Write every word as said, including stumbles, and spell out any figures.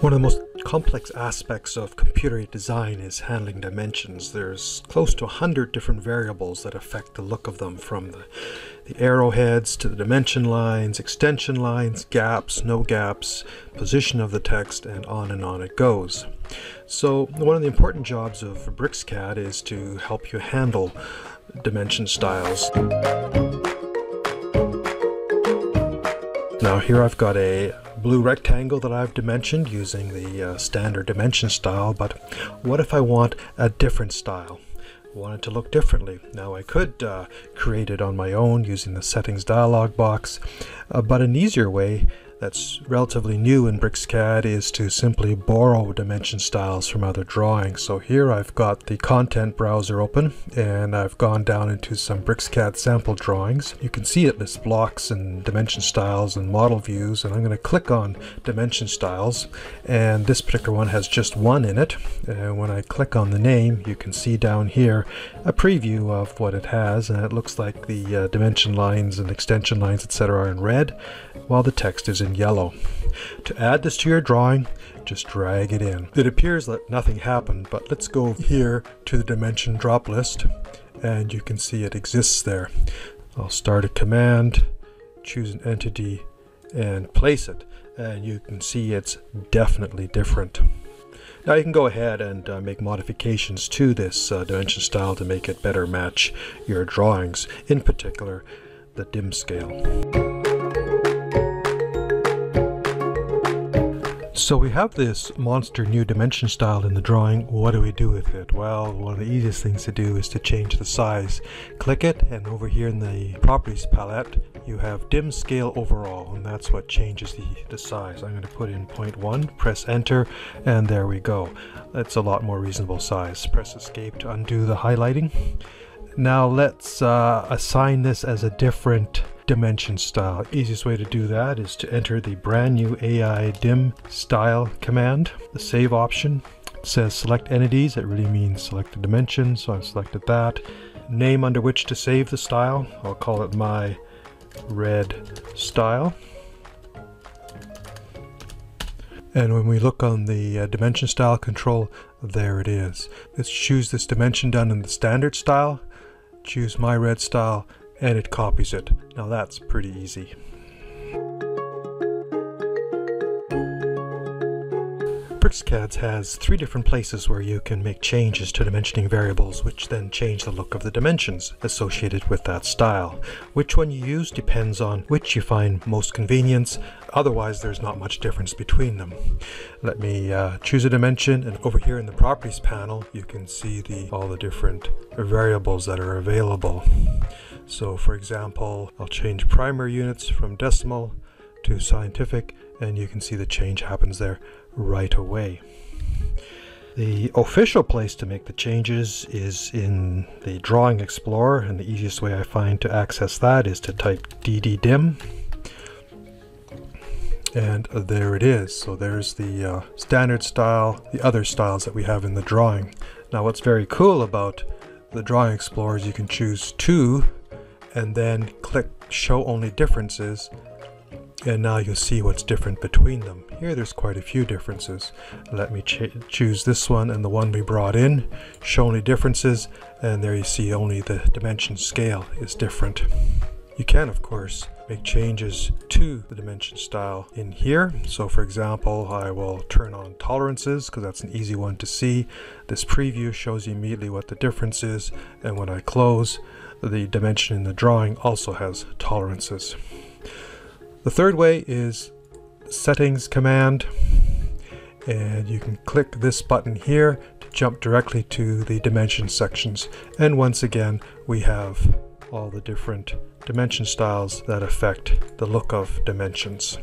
One of the most complex aspects of computer aided design is handling dimensions. There's close to one hundred different variables that affect the look of them, from the, the arrowheads to the dimension lines, extension lines, gaps, no gaps, position of the text, and on and on it goes. So one of the important jobs of BricsCAD is to help you handle dimension styles. Now here I've got a blue rectangle that I've dimensioned using the uh, standard dimension style, but what if I want a different style? I want it to look differently. Now I could uh, create it on my own using the settings dialog box, uh, but an easier way that's relatively new in BricsCAD is to simply borrow dimension styles from other drawings. So here I've got the content browser open and I've gone down into some BricsCAD sample drawings. You can see it lists blocks and dimension styles and model views, and I'm going to click on dimension styles, and this particular one has just one in it. And when I click on the name, you can see down here a preview of what it has, and it looks like the uh, dimension lines and extension lines, et cetera are in red, while the text is in yellow. To add this to your drawing, just drag it in. It appears that nothing happened, but let's go here to the dimension drop list, and you can see it exists there. I'll start a command, choose an entity, and place it, and you can see it's definitely different. Now you can go ahead and uh, make modifications to this uh, dimension style to make it better match your drawings, in particular the dim scale. So we have this monster new dimension style in the drawing. What do we do with it? Well, one of the easiest things to do is to change the size. Click it, and over here in the properties palette, you have dim scale overall, and that's what changes the, the size. I'm going to put in zero point one, press enter, and there we go. That's a lot more reasonable size. Press escape to undo the highlighting. Now let's uh, assign this as a different dimension style. Easiest way to do that is to enter the brand new A I dim style command. The save option, it says select entities. It really means select the dimension, so I've selected that. Name under which to save the style. I'll call it my red style. And when we look on the uh, dimension style control, there it is. Let's choose this dimension done in the standard style, choose my red style, and it copies it. Now that's pretty easy. BricsCAD has three different places where you can make changes to dimensioning variables, which then change the look of the dimensions associated with that style. Which one you use depends on which you find most convenience, otherwise there's not much difference between them. Let me uh, choose a dimension, and over here in the properties panel you can see the all the different variables that are available. So for example, I'll change primary units from decimal to scientific, and you can see the change happens there right away. The official place to make the changes is in the Drawing Explorer, and the easiest way I find to access that is to type dddim, and there it is. So there's the uh, standard style, the other styles that we have in the drawing. Now what's very cool about the Drawing Explorer is you can choose two and then click show only differences, and now you'll see what's different between them. Here there's quite a few differences. Let me ch choose this one and the one we brought in, show only differences, and there you see only the dimension scale is different. You can of course make changes to the dimension style in here. So for example, I will turn on tolerances because that's an easy one to see. This preview shows you immediately what the difference is, and when I close, the dimension in the drawing also has tolerances. The third way is settings command, and you can click this button here to jump directly to the dimension sections, and once again we have all the different dimension styles that affect the look of dimensions.